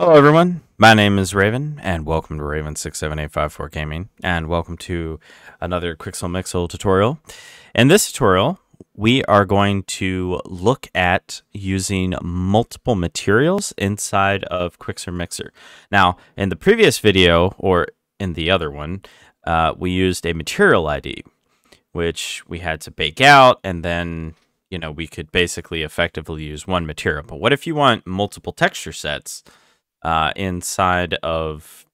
Hello everyone, my name is Raven and welcome to Raven67854 Gaming and welcome to another Quixel Mixer tutorial. In this tutorial, we are going to look at using multiple materials inside of Quixel Mixer. Now, in the previous video, or in the other one, we used a material ID, which we had to bake out, and then, you know, we could basically effectively use one material. But what if you want multiple texture sets inside of,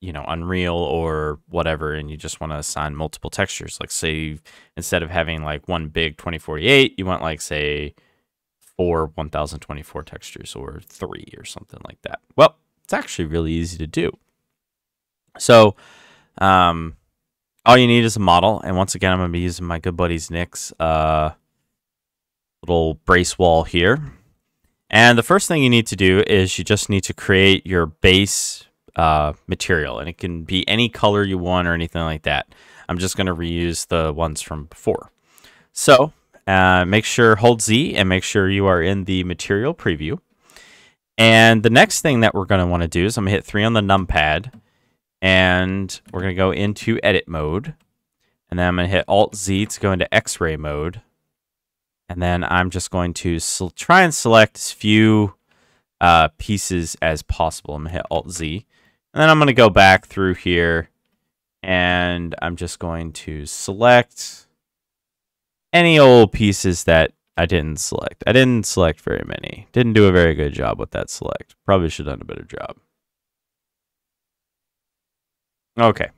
you know, Unreal or whatever, and you just want to assign multiple textures? Like, say, instead of having like one big 2048, you want like, say, 4 1024 textures or 3 or something like that. Well, it's actually really easy to do. So all you need is a model, and once again I'm going to be using my good buddy's Nick's little brace wall here. And the first thing you need to do is you just need to create your base material, and it can be any color you want or anything like that. I'm just going to reuse the ones from before. So make sure, hold Z, and make sure you are in the material preview. And the next thing that we're going to want to do is I'm going to hit 3 on the numpad, and we're going to go into edit mode. And then I'm going to hit Alt Z to go into X-ray mode. And then I'm just going to try and select as few pieces as possible. I'm going to hit Alt-Z. And then I'm going to go back through here, and I'm just going to select any old pieces that I didn't select. I didn't select very many. Didn't do a very good job with that select. Probably should have done a better job. Okay.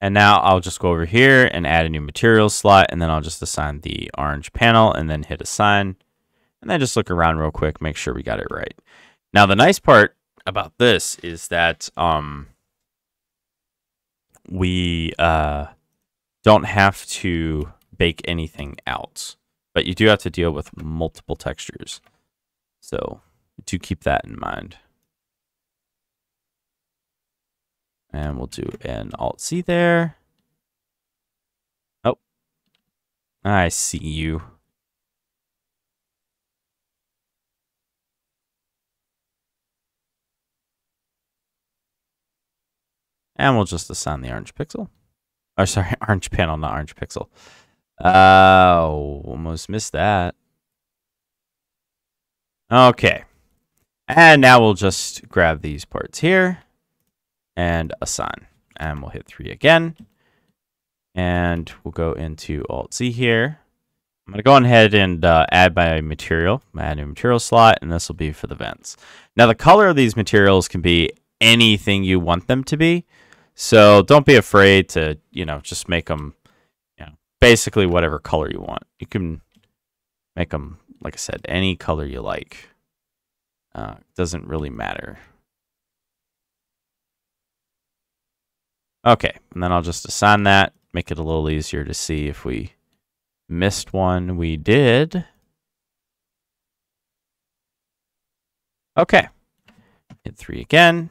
And now I'll just go over here and add a new material slot, and then I'll just assign the orange panel and then hit assign. And then just look around real quick, make sure we got it right. Now, the nice part about this is that we don't have to bake anything out, but you do have to deal with multiple textures. So do keep that in mind. And we'll do an Alt-C there. Oh, I see you. And we'll just assign the orange pixel. Oh, sorry, orange panel, not orange pixel. Oh, almost missed that. Okay. And now we'll just grab these parts here and assign, and we'll hit 3 again, and we'll go into Alt-Z here. I'm going to go ahead and add my material, add new material slot, and this will be for the vents. Now, the color of these materials can be anything you want them to be, so don't be afraid to, you know, just make them, you know, basically whatever color you want. You can make them, like I said, any color you like. Doesn't really matter. Okay, and then I'll just assign that, make it a little easier to see if we missed one. We did. Okay, hit 3 again,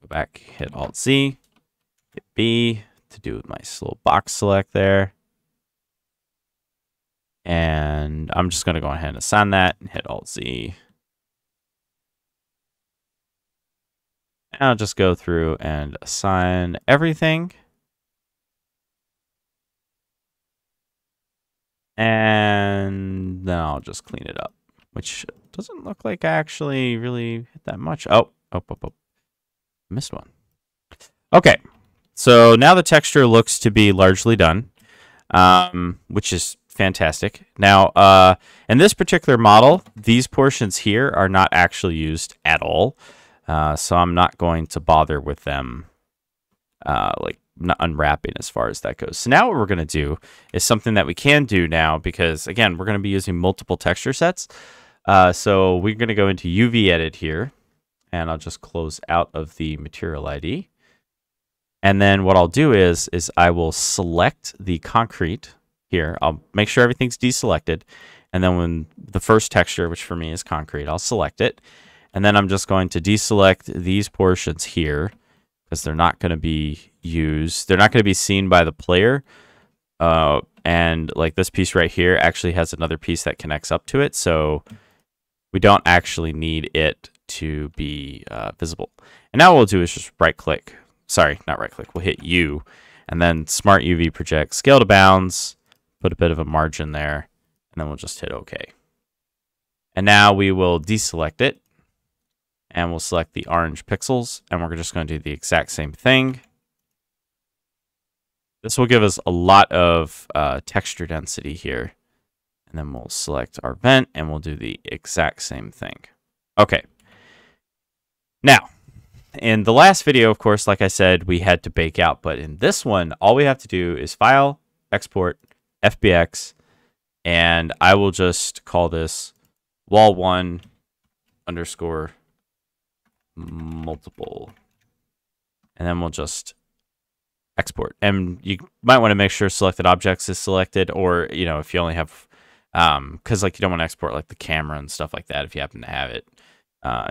go back, hit Alt-Z, hit B to do with my little box select there. And I'm just going to go ahead and assign that and hit Alt-Z. And I'll just go through and assign everything. And then I'll just clean it up, which doesn't look like I actually really hit that much. Oh, missed one. Okay, so now the texture looks to be largely done, which is fantastic. Now, in this particular model, these portions here are not actually used at all. So I'm not going to bother with them, like not unwrapping as far as that goes. So now what we're going to do is something that we can do now, because again, we're going to be using multiple texture sets. So we're going to go into UV edit here, and I'll just close out of the material ID. And then what I'll do is I will select the concrete here. I'll make sure everything's deselected. And then when the first texture, which for me is concrete, I'll select it. And then I'm just going to deselect these portions here because they're not going to be used. They're not going to be seen by the player. And like this piece right here actually has another piece that connects up to it. So we don't actually need it to be visible. And now what we'll do is just right click. Sorry, not right click. We'll hit U and then Smart UV Project, Scale to Bounds, put a bit of a margin there, and then we'll just hit OK. And now we will deselect it, and we'll select the orange pixels, and we're just going to do the exact same thing. This will give us a lot of texture density here. And then we'll select our vent, and we'll do the exact same thing. Okay. Now, in the last video, of course, like I said, we had to bake out. But in this one, all we have to do is File, Export, FBX, and I will just call this wall1_multiple. And then we'll just export. And you might want to make sure selected objects is selected, or, you know, if you only have, because like you don't want to export like the camera and stuff like that if you happen to have it.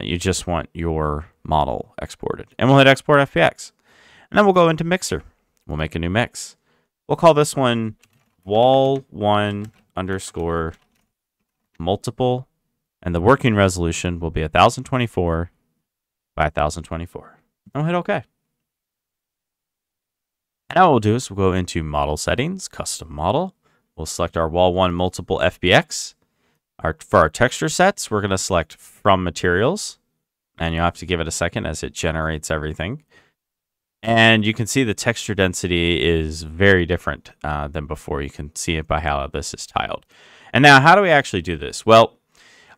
You just want your model exported. And we'll hit Export FBX. And then we'll go into Mixer. We'll make a new mix. We'll call this one wall1_multiple. And the working resolution will be 1024 by 1024. And we'll hit OK. And now what we'll do is we'll go into Model Settings, Custom Model. We'll select our wall1 multiple FBX. For our texture sets, we're going to select From Materials. And you'll have to give it a second as it generates everything. And you can see the texture density is very different than before. You can see it by how this is tiled. And now, how do we actually do this? Well,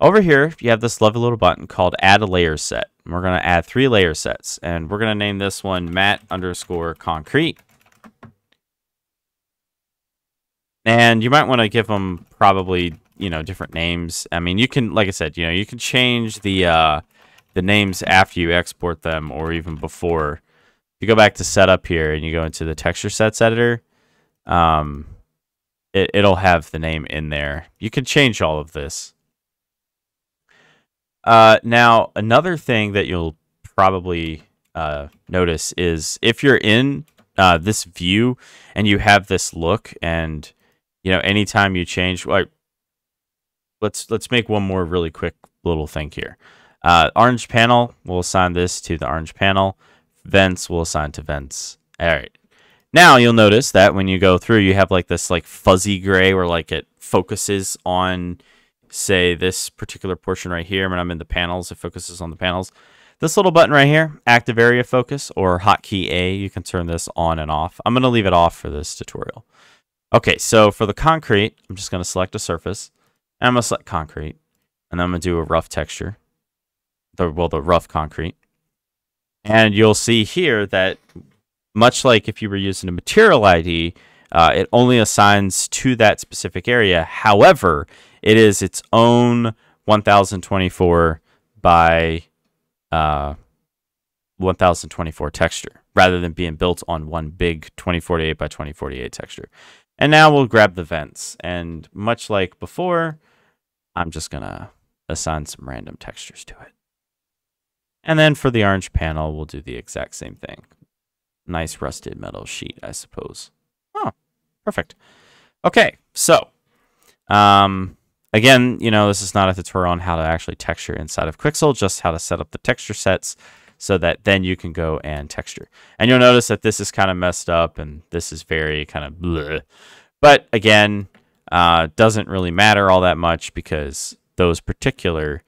over here, you have this lovely little button called Add a Layer Set. And we're going to add 3 layer sets. And we're going to name this one matte_concrete. And you might want to give them probably, you know, different names. I mean, you can, like I said, you know, you can change the names after you export them or even before. If you go back to Setup here and you go into the Texture Sets Editor, it'll have the name in there. You can change all of this. Now, another thing that you'll probably notice is if you're in this view and you have this look, and you know, anytime you change, like, let's make one more really quick little thing here. Orange panel, we'll assign this to the orange panel. Vents, we'll assign to vents. All right. Now you'll notice that when you go through, you have like this like fuzzy gray where like it focuses on, say, this particular portion right here. When I'm in the panels, it focuses on the panels. This little button right here, active area focus or hotkey A, you can turn this on and off. I'm going to leave it off for this tutorial. Okay, so for the concrete, I'm just going to select a surface, and I'm going to select concrete, and I'm going to do a rough texture, the rough concrete. And you'll see here that much like if you were using a material ID, it only assigns to that specific area. However, it is its own 1024 by 1024 texture rather than being built on one big 2048 by 2048 texture. And now we'll grab the vents, and much like before, I'm just gonna assign some random textures to it. And then for the orange panel, we'll do the exact same thing. Nice rusted metal sheet, I suppose. Oh, perfect. Okay, so again, you know, this is not a tutorial on how to actually texture inside of Quixel, just how to set up the texture sets so that then you can go and texture. And you'll notice that this is kind of messed up and this is very kind of bleh. But again, doesn't really matter all that much because those particular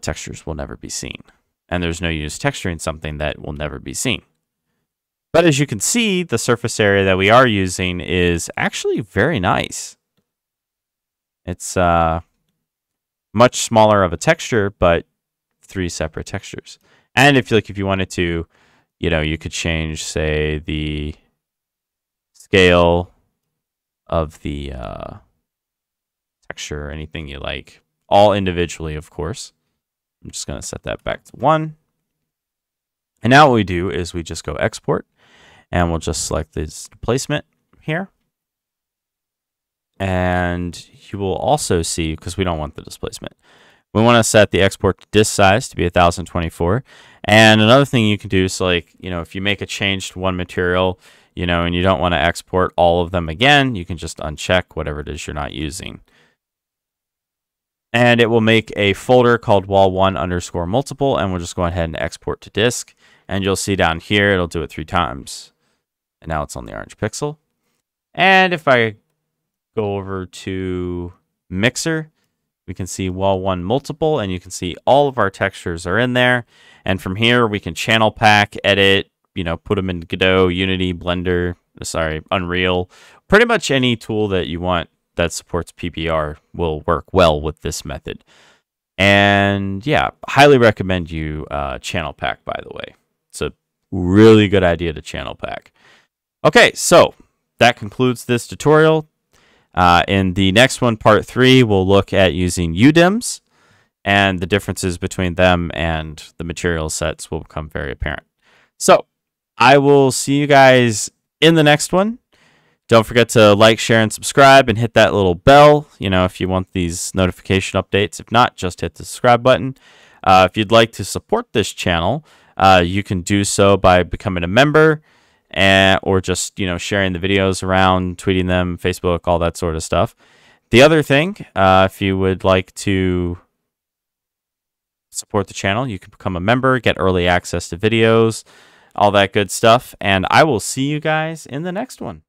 textures will never be seen. And there's no use texturing something that will never be seen. But as you can see, the surface area that we are using is actually very nice. It's much smaller of a texture, but 3 separate textures. And if you like, if you wanted to, you know, you could change, say, the scale of the texture, anything you like, all individually, of course. I'm just going to set that back to 1. And now what we do is we just go export, and we'll just select this placement here. And you will also see, because we don't want the displacement, we want to set the export to disk size to be 1024. And another thing you can do is, like, you know, if you make a change to one material, you know, and you don't want to export all of them again, you can just uncheck whatever it is you're not using. and it will make a folder called wall1_multiple, and we'll just go ahead and export to disk, and you'll see down here it'll do it 3 times, and now it's on the orange pixel. And if I go over to Mixer, we can see wall1_multiple, and you can see all of our textures are in there. And from here, we can channel pack, edit, you know, put them in Godot, Unity, Blender, sorry, Unreal. Pretty much any tool that you want that supports PBR will work well with this method. And yeah, highly recommend you channel pack, by the way. It's a really good idea to channel pack. Okay, so that concludes this tutorial. In the next one, part 3, we'll look at using UDIMs, and the differences between them and the material sets will become very apparent. So I will see you guys in the next one. Don't forget to like, share, and subscribe, and hit that little bell, you know, if you want these notification updates. If not, just hit the subscribe button. If you'd like to support this channel, you can do so by becoming a member, and or just, you know, sharing the videos around, tweeting them, Facebook, all that sort of stuff. The other thing, if you would like to support the channel, you can become a member, get early access to videos, all that good stuff. And I will see you guys in the next one.